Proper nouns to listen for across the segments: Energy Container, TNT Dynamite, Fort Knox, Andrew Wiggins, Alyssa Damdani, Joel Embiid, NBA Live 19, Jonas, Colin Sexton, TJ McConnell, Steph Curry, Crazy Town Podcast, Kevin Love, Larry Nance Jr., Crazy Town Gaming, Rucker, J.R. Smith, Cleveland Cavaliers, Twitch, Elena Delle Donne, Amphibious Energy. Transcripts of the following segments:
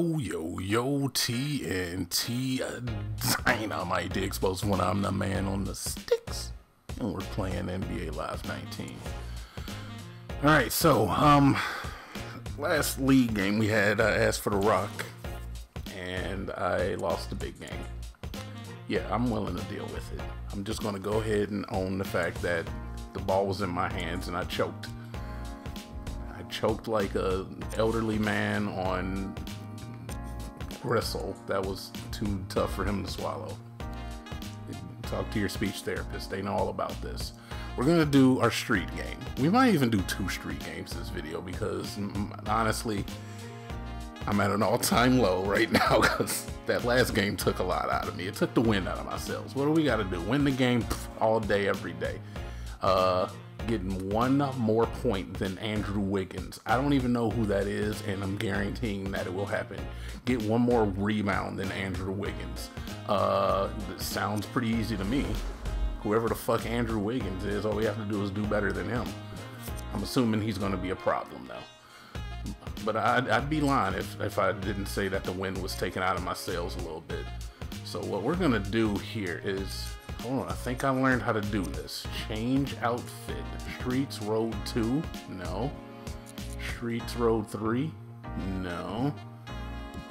Yo, TNT Dynamite, the Expos, when I'm the man on the sticks, and we're playing NBA Live 19. Alright, so, last league game we had, I asked for the rock, and I lost the big game. Yeah, I'm willing to deal with it. I'm just going to go ahead and own the fact that the ball was in my hands and I choked. Choked like an elderly man on gristle that was too tough for him to swallow. Talk to your speech therapist. They know all about this. We're going to do our street game. We might even do two street games this video because, honestly, I'm at an all-time low right now because that last game took a lot out of me. It took the wind out of my sails. What do we got to do? Win the game all day, every day. Getting one more point than Andrew Wiggins. I don't even know who that is, and I'm guaranteeing that it will happen. Get one more rebound than Andrew Wiggins. That sounds pretty easy to me. Whoever the fuck Andrew Wiggins is, all we have to do is do better than him. I'm assuming he's going to be a problem, though. But I'd be lying if I didn't say that the wind was taken out of my sails a little bit. So what we're going to do here is... hold on, I think I learned how to do this. Change outfit. Streets Road 2? No. Streets Road 3? No.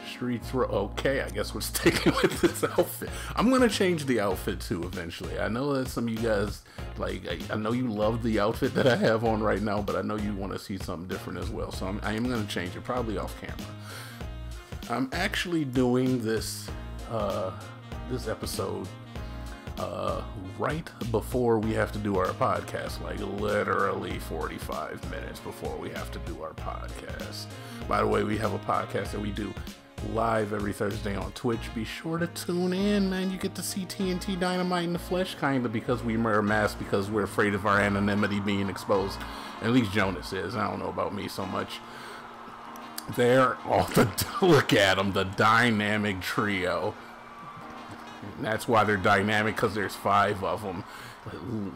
Streets Road... okay, I guess we're sticking with this outfit. I'm going to change the outfit too eventually. I know that some of you guys, like, I know you love the outfit that I have on right now, but I know you want to see something different as well. So I am going to change it, probably off camera. I'm actually doing this, this episode right before we have to do our podcast, like literally 45 minutes before we have to do our podcast. By the way, we have a podcast that we do live every Thursday on Twitch. Be sure to tune in, man. You get to see TNT Dynamite in the flesh, kind of, because we wear masks because we're afraid of our anonymity being exposed. At least Jonas is. I don't know about me so much. They're all look at them, the dynamic trio. And that's why they're dynamic, because there's 5 of them.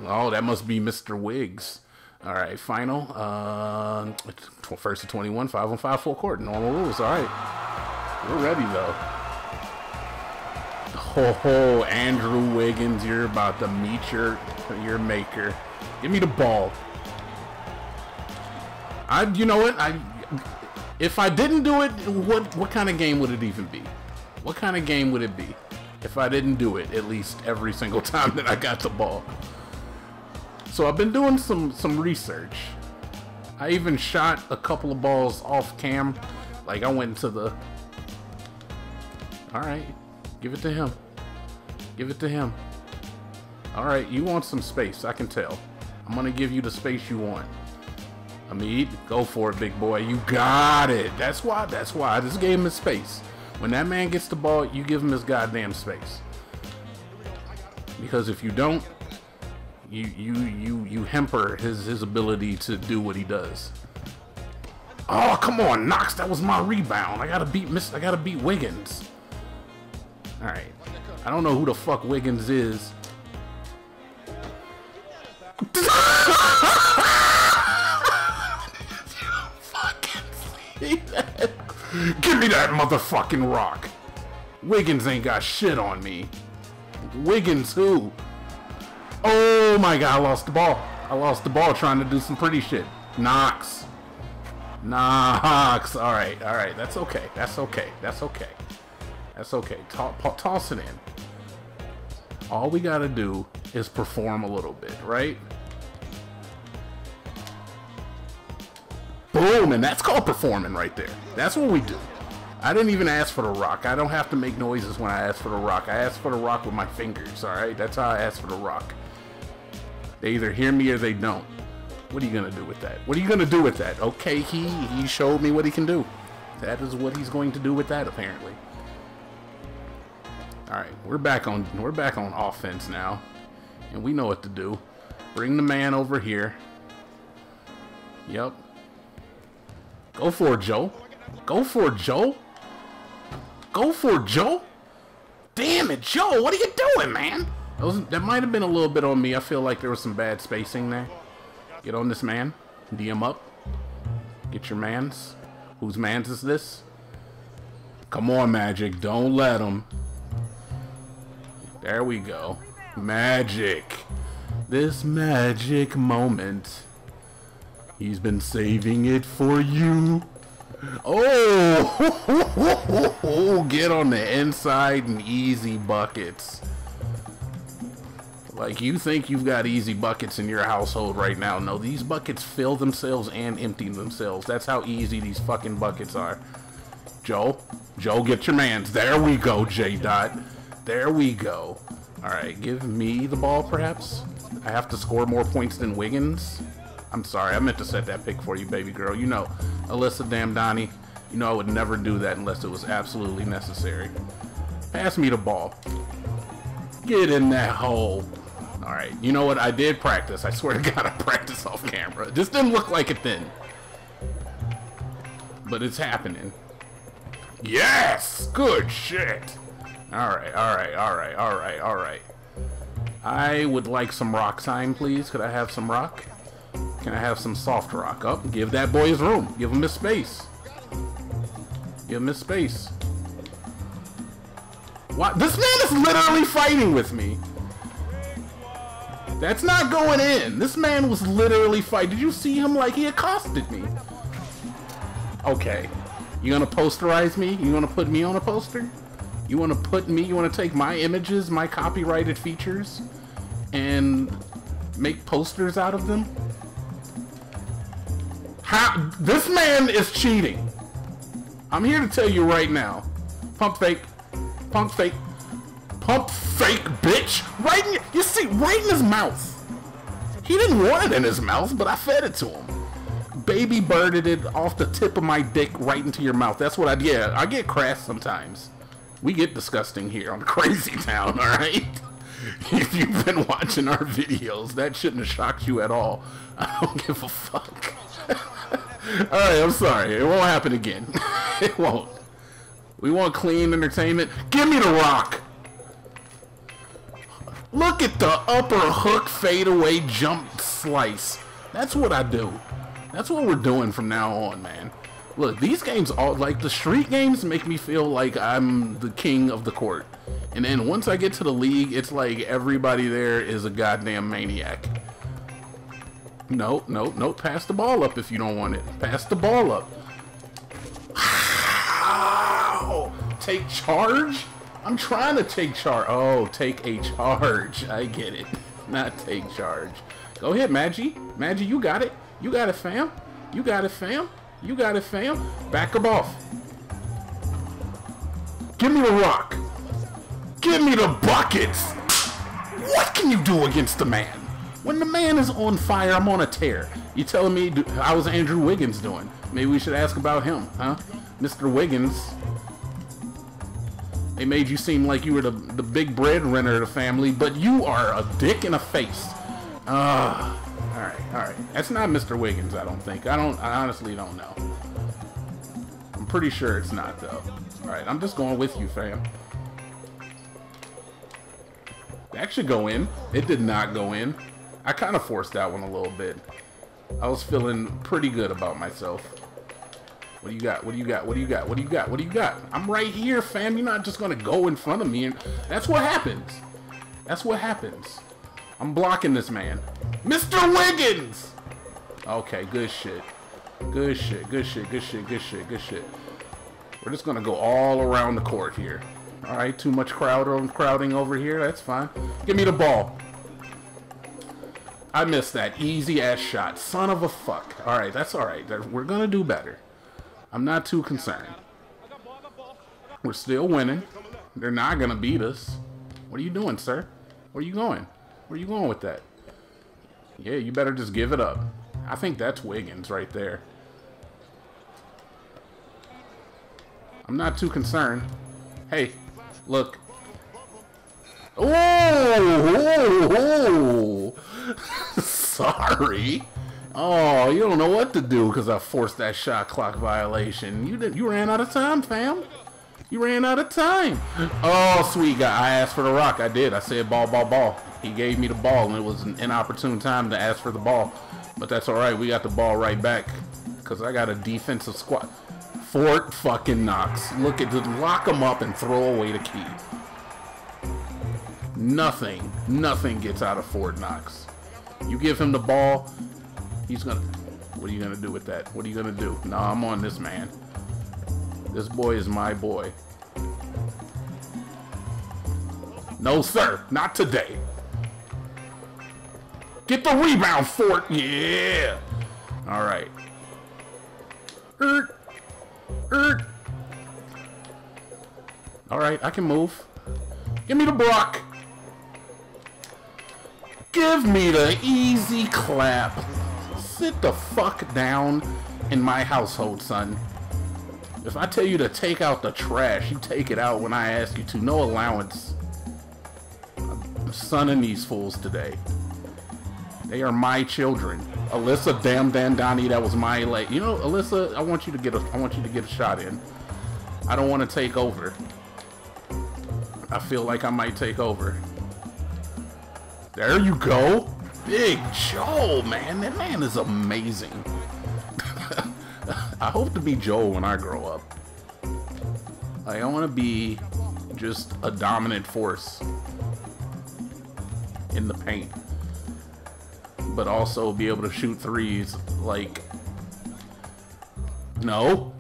Oh, that must be Mr. Wiggs. All right, final. First to 21, 5-on-5, full court. Normal rules. All right. We're ready, though. Ho, ho, Andrew Wiggins, you're about to meet your maker. Give me the ball. You know what? If I didn't do it, what kind of game would it even be? What kind of game would it be? If I didn't do it, at least every single time that I got the ball. So I've been doing some research. I even shot a couple of balls off cam. Like, I went to the... alright, give it to him. Give it to him. Alright, you want some space, I can tell. I'm gonna give you the space you want. I mean, go for it, big boy. You got it. That's why. I just gave him his space. When that man gets the ball, you give him his goddamn space. Because if you don't, you hamper his ability to do what he does. Oh, come on, Knox! That was my rebound. I gotta beat Wiggins. All right. I don't know who the fuck Wiggins is. Give me that motherfucking rock. Wiggins ain't got shit on me. Wiggins who? Oh my god, I lost the ball. I lost the ball trying to do some pretty shit. Knox. All right. That's okay. Toss it in. All we gotta do is perform a little bit, right? Boom, and that's called performing right there. That's what we do. I didn't even ask for the rock. I don't have to make noises when I ask for the rock. I ask for the rock with my fingers, all right? That's how I ask for the rock. They either hear me or they don't. What are you going to do with that? What are you going to do with that? Okay, he showed me what he can do. That is what he's going to do with that, apparently. All right, we're back on offense now, and we know what to do. Bring the man over here. Yep. Go for it, Joe. Go for it, Joe. Go for it, Joe. Damn it, Joe. What are you doing, man? That might have been a little bit on me. I feel like there was some bad spacing there. Get on this man. D him up. Get your mans. Whose mans is this? Come on, Magic. Don't let him. There we go. Magic. This magic moment. He's been saving it for you. Oh! Get on the inside and easy buckets. Like, you think you've got easy buckets in your household right now. No, these buckets fill themselves and empty themselves. That's how easy these fucking buckets are. Joel, get your mans. There we go, J-Dot. There we go. Alright, give me the ball, perhaps? I have to score more points than Wiggins? I'm sorry, I meant to set that pick for you, baby girl. You know, Alyssa Damdani, you know I would never do that unless it was absolutely necessary. Pass me the ball. Get in that hole. Alright, you know what? I did practice. I swear to God, I practiced off camera. This didn't look like it then. But it's happening. Yes! Good shit! Alright. I would like some rock sign, please. Could I have some rock? Can I have some soft rock? Up? Oh, give that boy his room. Give him his space. Give him his space. What? This man is literally fighting with me. That's not going in. This man was literally fighting. Did you see him? Like, he accosted me. Okay. You gonna posterize me? You wanna put me on a poster? You wanna put me, you wanna take my images, my copyrighted features, and make posters out of them? How? This man is cheating. I'm here to tell you right now. Pump fake. Pump fake. Pump fake, bitch! Right in your, you see, right in his mouth. He didn't want it in his mouth, but I fed it to him. Baby birded it off the tip of my dick right into your mouth. That's what I did. Yeah, I get crass sometimes. We get disgusting here on Crazy Town, alright? If you've been watching our videos, that shouldn't have shocked you at all. I don't give a fuck. Alright, I'm sorry. It won't happen again. It won't. We want clean entertainment. Give me the rock! Look at the upper hook fadeaway jump slice. That's what I do. That's what we're doing from now on, man. Look, these games, all like the street games, make me feel like I'm the king of the court. And then once I get to the league, it's like everybody there is a goddamn maniac. Nope. Pass the ball up if you don't want it. Pass the ball up. Ow! Take charge? I'm trying to take charge. Oh, take a charge. I get it. Not take charge. Go ahead, Maggie. Maggie, you got it. You got it, fam. You got it, fam. You got it, fam. Back up off. Give me the rock. Give me the buckets. What can you do against the man? When the man is on fire, I'm on a tear. You telling me, how was Andrew Wiggins doing? Maybe we should ask about him, huh? Mr. Wiggins. They made you seem like you were the big breadwinner of the family, but you are a dick in a face. Ugh. Alright. That's not Mr. Wiggins, I don't think. I honestly don't know. I'm pretty sure it's not, though. Alright, I'm just going with you, fam. That should go in. It did not go in. I kind of forced that one a little bit. I was feeling pretty good about myself. What do you got? What do you got? What do you got? What do you got? What do you got? I'm right here, fam. You're not just going to go in front of me. And that's what happens. That's what happens. I'm blocking this man. Mr. Wiggins! Okay, good shit. Good shit, good shit, good shit, good shit, good shit. We're just gonna go all around the court here. Alright, too much crowding over here, that's fine. Give me the ball. I missed that easy-ass shot. Son of a fuck. Alright, that's alright. We're gonna do better. I'm not too concerned. We're still winning. They're not gonna beat us. What are you doing, sir? Where are you going? Where are you going with that? Yeah, you better just give it up. I think that's Wiggins right there. I'm not too concerned. Hey, look. Oh! Sorry. Oh, you don't know what to do because I forced that shot clock violation. You ran out of time, fam. You ran out of time. Oh, sweet guy. I asked for the rock. I did. I said ball. He gave me the ball, and it was an inopportune time to ask for the ball. But that's all right. We got the ball right back because I got a defensive squad. Fort fucking Knox. Look at, just lock them up and throw away the key. Nothing gets out of Fort Knox. You give him the ball, he's gonna, what are you gonna do with that? What are you gonna do? Nah, I'm on this man. This boy is my boy. No, sir, not today. Get the rebound, Fort. Yeah. All right. All right, I can move. Give me the block. Give me the easy clap. Sit the fuck down in my household, son. If I tell you to take out the trash, you take it out when I ask you to. No allowance. I'm sunning these fools today. They are my children. Alyssa Damn Dandani, that was my late. You know, Alyssa, I want you to get a shot in. I don't want to take over. I feel like I might take over. There you go. Big Joel, man. That man is amazing. I hope to be Joel when I grow up. I want to be just a dominant force in the paint, but also be able to shoot threes like... No.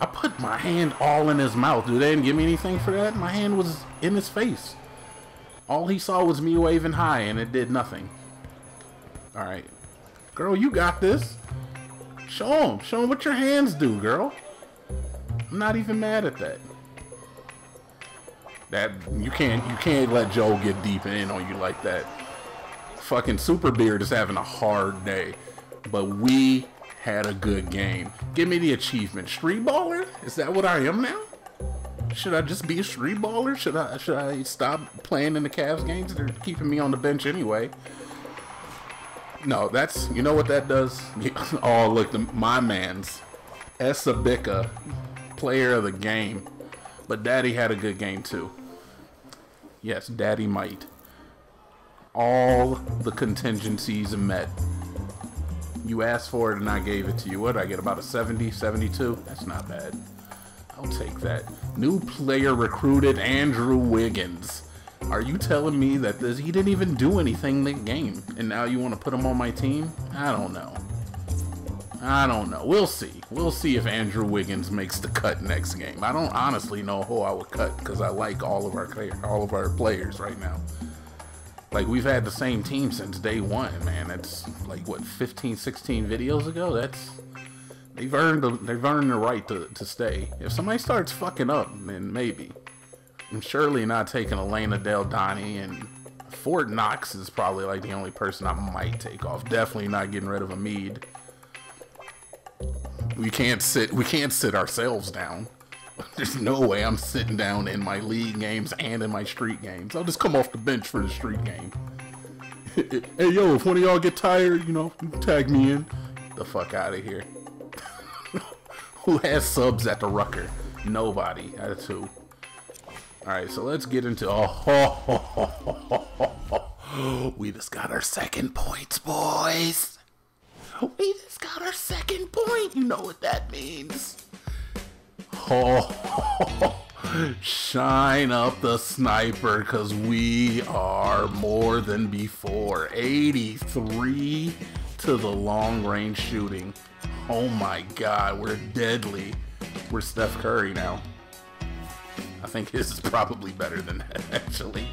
I put my hand all in his mouth. Dude, they didn't give me anything for that. My hand was in his face. All he saw was me waving high, and it did nothing. All right. Girl, you got this. Show him. Show him what your hands do, girl. I'm not even mad at that. That you can't let Joel get deep in on you like that. Fucking Super Beard is having a hard day, but we had a good game. Give me the achievement. Street baller? Is that what I am now? Should I just be a street baller? Should I stop playing in the Cavs games? They're keeping me on the bench anyway. No, that's, you know what that does? Oh, look, my man's Esabika, player of the game. But Daddy had a good game too. Yes, Daddy might. All the contingencies are met. You asked for it and I gave it to you. What, I get about a 70, 72? That's not bad. I'll take that. New player recruited, Andrew Wiggins. Are you telling me that he didn't even do anything that game? And now you want to put him on my team? I don't know. We'll see. We'll see if Andrew Wiggins makes the cut next game. I don't honestly know who I would cut because I like all of our players right now. Like, we've had the same team since day one, man. That's like what, 15, 16 videos ago. That's they've earned the right to stay. If somebody starts fucking up, then maybe. I'm surely not taking Elena Delle Donne, and Fort Knox is probably like the only person I might take off. Definitely not getting rid of Embiid. We can't sit ourselves down. There's no way I'm sitting down in my league games and in my street games. I'll just come off the bench for the street game. Hey, yo, if one of y'all get tired, you know, tag me in. Get the fuck out of here. Who has subs at the Rucker? Nobody. That's who. Alright, so let's get into... Oh, we just got our second points, boys. We just got our second point. You know what that means. Oh, shine up the sniper, because we are more than before. 83 to the long range shooting. Oh my God, we're deadly. We're Steph Curry now. I think his is probably better than that, actually.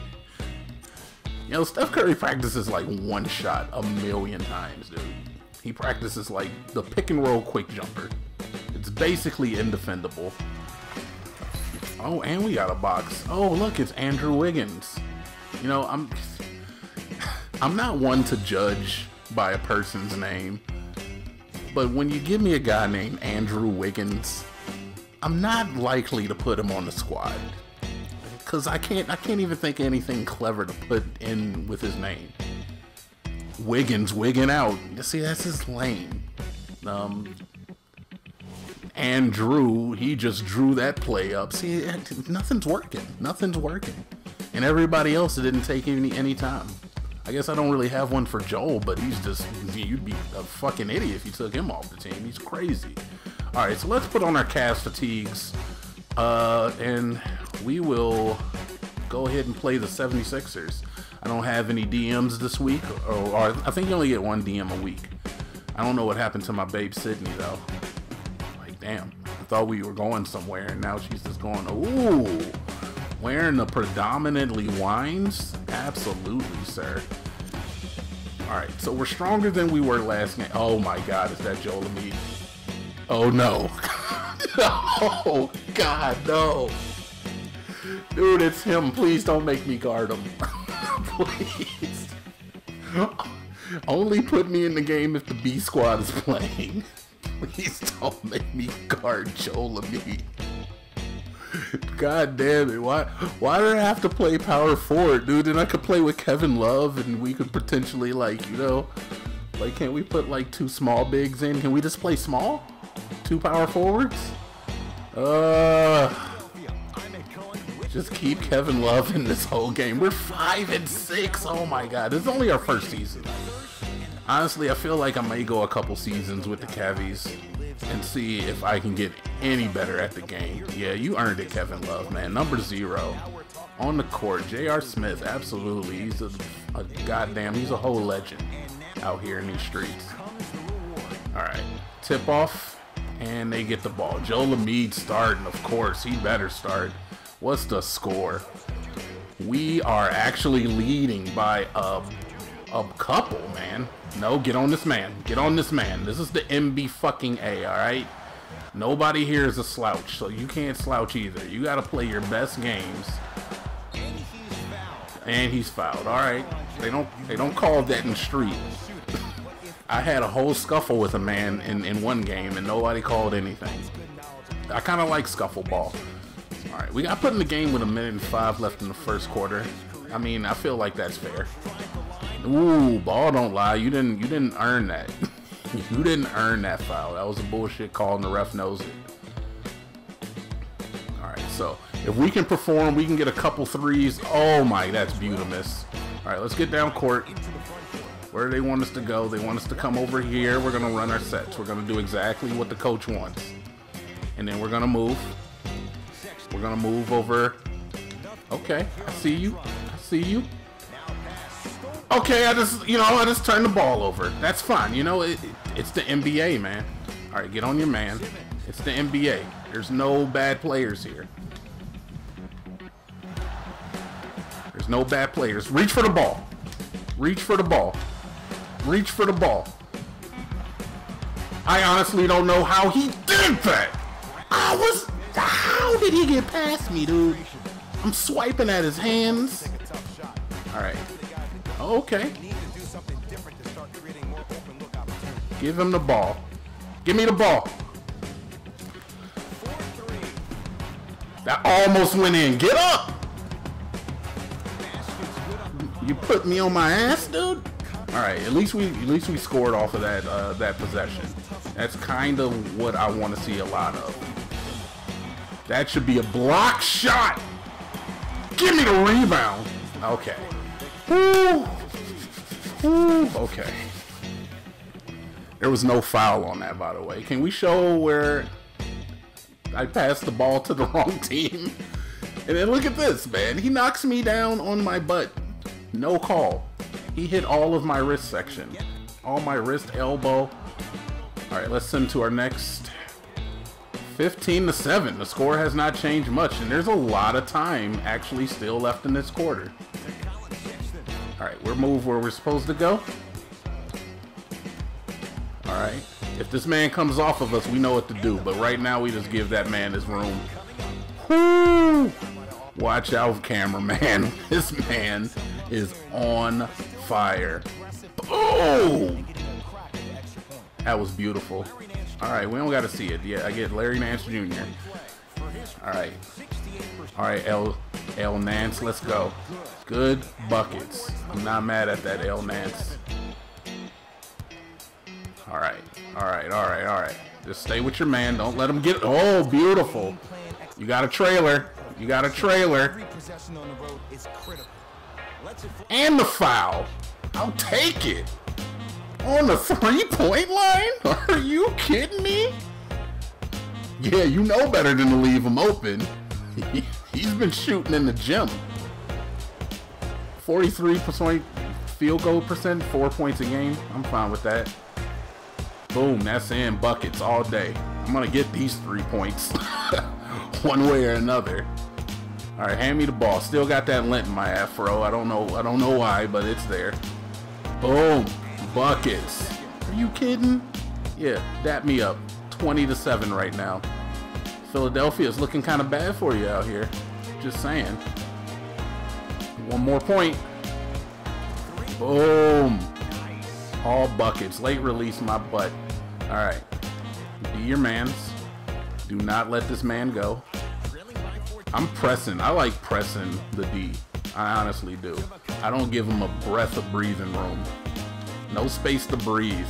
You know, Steph Curry practices like one shot a million times, dude. He practices like the pick and roll quick jumper. It's basically indefendable. Oh, and we got a box. Oh, look, it's Andrew Wiggins. You know, I'm not one to judge by a person's name, but when you give me a guy named Andrew Wiggins, I'm not likely to put him on the squad because I can't even think of anything clever to put in with his name. Wiggins, wigging out. See, that's his lane. Andrew, he just drew that play up. See, nothing's working. And everybody else didn't take any time. I guess I don't really have one for Joel, but he's just, you'd be a fucking idiot if you took him off the team. He's crazy. All right, so let's put on our Cavs fatigues, and we will go ahead and play the 76ers. I don't have any DMs this week, or I think you only get one DM a week. I don't know what happened to my babe Sydney, though. Like, damn, I thought we were going somewhere, and now she's just going, ooh, wearing the predominantly wines? Absolutely, sir. All right, so we're stronger than we were last night. Oh, my God, is that Joel Embiid? Oh, no. Oh, God, no. Dude, it's him. Please don't make me guard him. Please. Only put me in the game if the B squad is playing. Please don't make me guard Joel Embiid. God damn it. Why did I have to play power forward, dude? And I could play with Kevin Love, and we could potentially, like, you know, like, can't we put like two small bigs in? Can we just play small? Two power forwards? Just keep Kevin Love in this whole game. We're 5-6. Oh my God. This is only our first season. Honestly, I feel like I may go a couple seasons with the Cavs and see if I can get any better at the game. Yeah, you earned it, Kevin Love, man. Number 0 on the court. J.R. Smith, absolutely. He's a goddamn, he's a whole legend out here in these streets. All right, tip off, and they get the ball. Joel Embiid starting, of course. He better start. What's the score? We are actually leading by a couple, man. No, get on this man. Get on this man. This is the MB fucking A, all right? Nobody here is a slouch, so you can't slouch either. You got to play your best games. And he's fouled. All right. They don't call that in the street. I had a whole scuffle with a man in one game, and nobody called anything. I kind of like scuffle ball. All right, we got put in the game with 1:05 left in the first quarter. I mean, I feel like that's fair. Ooh, ball don't lie. You didn't earn that. You didn't earn that foul. That was a bullshit call, and the ref knows it. All right, so if we can perform, we can get a couple threes. Oh my, that's beautiful. All right, let's get down court. Where do they want us to go? They want us to come over here. We're gonna run our sets. We're gonna do exactly what the coach wants, and then we're gonna move. We're gonna move over. Okay, I see you. I see you. Okay, I just turned the ball over. That's fine. You know, it's the NBA, man. All right, get on your man. It's the NBA. There's no bad players here. There's no bad players. Reach for the ball. Reach for the ball. Reach for the ball. I honestly don't know how he did that. How did he get past me, dude? I'm swiping at his hands. All right. Okay. Give him the ball. Give me the ball. That almost went in. Get up. You put me on my ass, dude. All right. At least we scored off of that that possession. That's kind of what I want to see a lot of. That should be a block shot. Give me the rebound. Okay. Woo. Woo. Okay. There was no foul on that, by the way. Can we show where I passed the ball to the wrong team? And then look at this, man. He knocks me down on my butt. No call. He hit all of my wrist section. All my wrist, elbow. All right, let's send to our next. 15-7. The score has not changed much, and there's a lot of time actually still left in this quarter. All right, we're moved where we're supposed to go. All right, if this man comes off of us, we know what to do, but right now we just give that man his room. Woo! Watch out, cameraman. This man is on fire. Boom! That was beautiful. All right, we don't got to see it. Yeah, I get Larry Nance Jr. All right. All right, L Nance, let's go. Good buckets. I'm not mad at that, L Nance. All right. All right, all right, all right. Just stay with your man. Don't let him get... Oh, beautiful. You got a trailer. You got a trailer. And the foul. I'll take it. On the three-point line? Are you kidding me? Yeah, you know better than to leave him open. He's been shooting in the gym. 43% field goal percent, 4 points a game. I'm fine with that. Boom, that's in buckets all day. I'm gonna get these 3 points one way or another. All right, hand me the ball. Still got that lint in my afro. I don't know why, but it's there. Boom, buckets. Are you kidding? Yeah, dap me up. 20-7 right now. Philadelphia is looking kind of bad for you out here. Just saying. One more point. Boom. All buckets. Late release my butt. All right. Be your man's. Do not let this man go. I'm pressing. I like pressing the D. I honestly do. I don't give him a breath of breathing room. No space to breathe.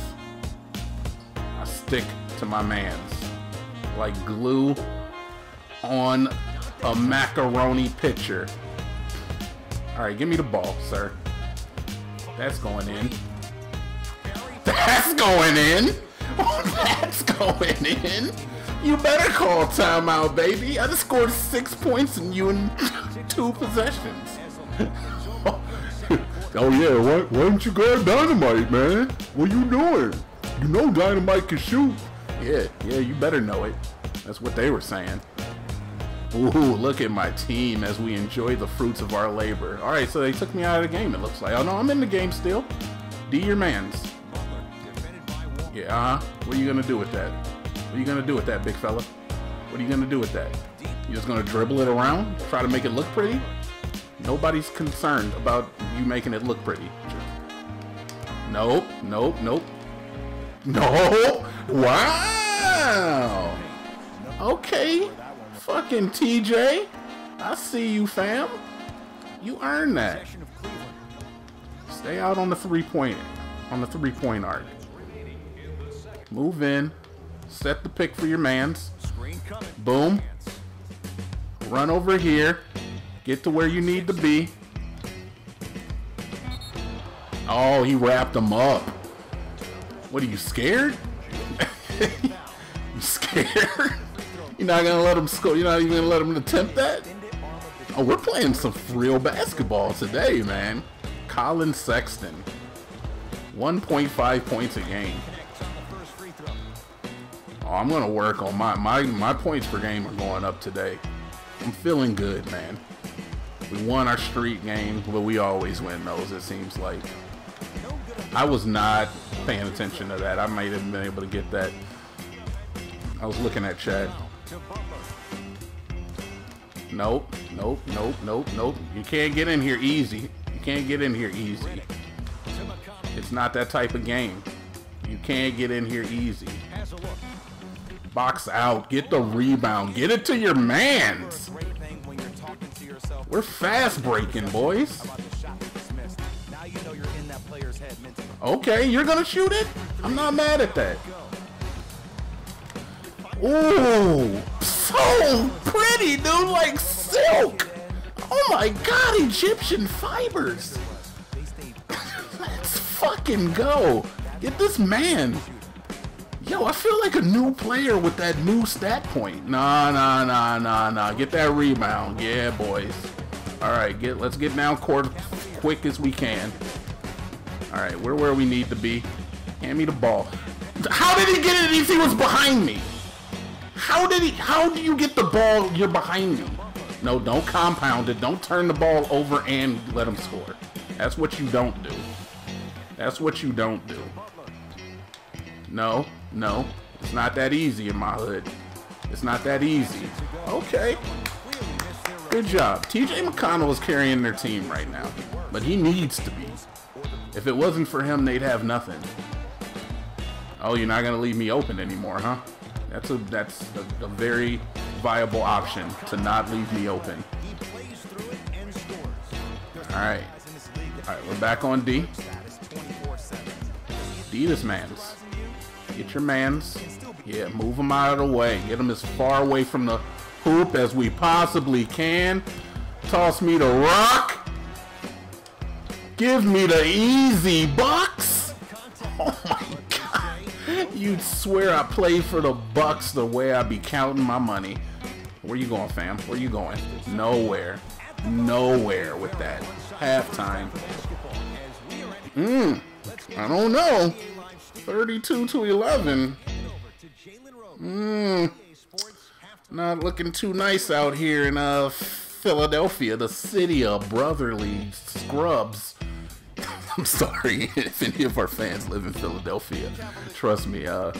I stick to my man's like glue on a macaroni pitcher. All right, give me the ball, sir. That's going in. That's going in. Oh, that's going in. You better call timeout, baby. I just scored 6 points and you in 2 possessions. Oh yeah, why don't you grab Dynamite, man? What you doing? You know Dynamite can shoot. Yeah, you better know it. That's what they were saying. Ooh, look at my team as we enjoy the fruits of our labor. All right, so they took me out of the game, it looks like. Oh, no, I'm in the game still. D your mans. Yeah, what are you going to do with that? What are you going to do with that, big fella? What are you going to do with that? You just going to dribble it around? Try to make it look pretty? Nobody's concerned about you making it look pretty. Nope. No! Wow! Okay. Fucking TJ. I see you, fam. You earned that. Stay out on the three-point arc. Move in. Set the pick for your mans. Boom. Run over here. Get to where you need to be. Oh, he wrapped him up. What are you, scared? You scared? You're not gonna let him score? You're not even gonna let him attempt that? Oh, we're playing some real basketball today, man. Colin Sexton, 1.5 points a game. Oh, I'm gonna work on my points per game are going up today. I'm feeling good, man. We won our street game, but we always win those, it seems like. I was not paying attention to that. I might have been able to get that. I was looking at Chad. Nope. You can't get in here easy. It's not that type of game. You can't get in here easy. Box out. Get the rebound. Get it to your mans. We're fast breaking, boys. Okay, you're gonna shoot it? I'm not mad at that. Ooh, so pretty, dude, like silk. Oh my God, Egyptian fibers. Let's fucking go. Get this man. Yo, I feel like a new player with that new stat point. Nah. Get that rebound. Yeah, boys. All right, let's get down court quick as we can. All right, we're where we need to be. Hand me the ball. How did he get it if he was behind me? How do you get the ball? You're behind me. No, don't compound it. Don't turn the ball over and let him score. That's what you don't do. No. It's not that easy in my hood. It's not that easy. Okay. Good job. TJ McConnell is carrying their team right now, but he needs to be. If it wasn't for him, they'd have nothing. Oh, you're not gonna leave me open anymore, huh? That's a very viable option to not leave me open. All right, we're back on D. D this man's. Get your mans. Yeah, move them out of the way. Get them as far away from the hoop as we possibly can. Toss me the rock. Give me the easy bucks. Oh my God. You'd swear I played for the Bucks the way I be counting my money. Where you going, fam? Where you going? Nowhere. Nowhere with that. Halftime. I don't know. 32-11. Not looking too nice out here in Philadelphia, the city of brotherly scrubs. I'm sorry if any of our fans live in Philadelphia. Trust me, I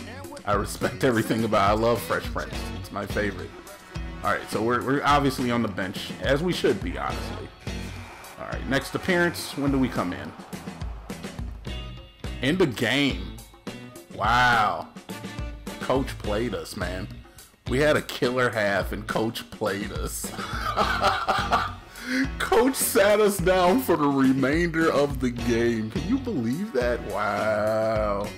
respect everything about. I love Fresh Prince. It's my favorite. All right, so we're obviously on the bench, as we should be, honestly. All right, next appearance. When do we come in? End of game. Wow. Coach played us, man. We had a killer half, and Coach played us. Coach sat us down for the remainder of the game. Can you believe that? Wow.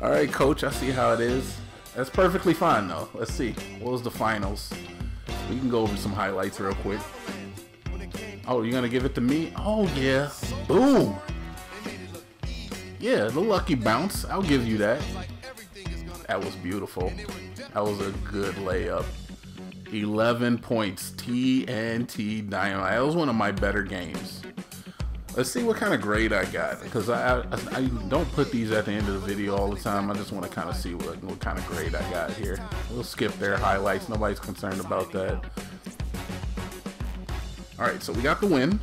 All right, Coach, I see how it is. That's perfectly fine, though. Let's see. What was the finals? We can go over some highlights real quick. Oh, you're going to give it to me? Oh, yeah. Boom. Yeah, the lucky bounce. I'll give you that. That was beautiful. That was a good layup. 11 points. TNT Dynamite. That was one of my better games. Let's see what kind of grade I got, because I don't put these at the end of the video all the time. I just want to kind of see what kind of grade I got here. We'll skip their highlights. Nobody's concerned about that. All right, so we got the win.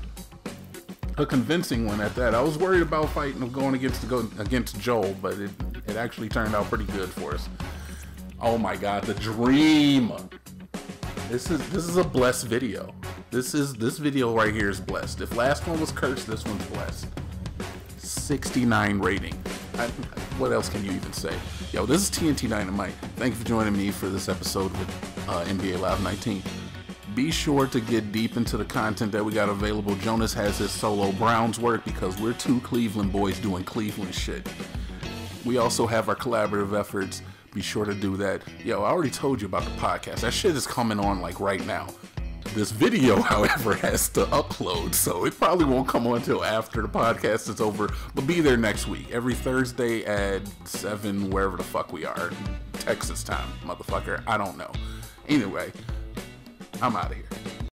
A convincing one at that. I was worried about fighting of going against Joel, but it actually turned out pretty good for us. Oh my God, the dream. This is a blessed video. This video right here is blessed. If last one was cursed, this one's blessed. 69 rating. What else can you even say? Yo, this is TNT Dynamite. Thank you for joining me for this episode with NBA Live 19. Be sure to get deep into the content that we got available. Jonas has his solo Browns work, because we're two Cleveland boys doing Cleveland shit. We also have our collaborative efforts. Be sure to do that. Yo, I already told you about the podcast. That shit is coming on like right now. This video, however, has to upload, so it probably won't come on until after the podcast is over, but be there next week. Every Thursday at 7, wherever the fuck we are. Texas time, motherfucker. I don't know. Anyway, I'm out of here.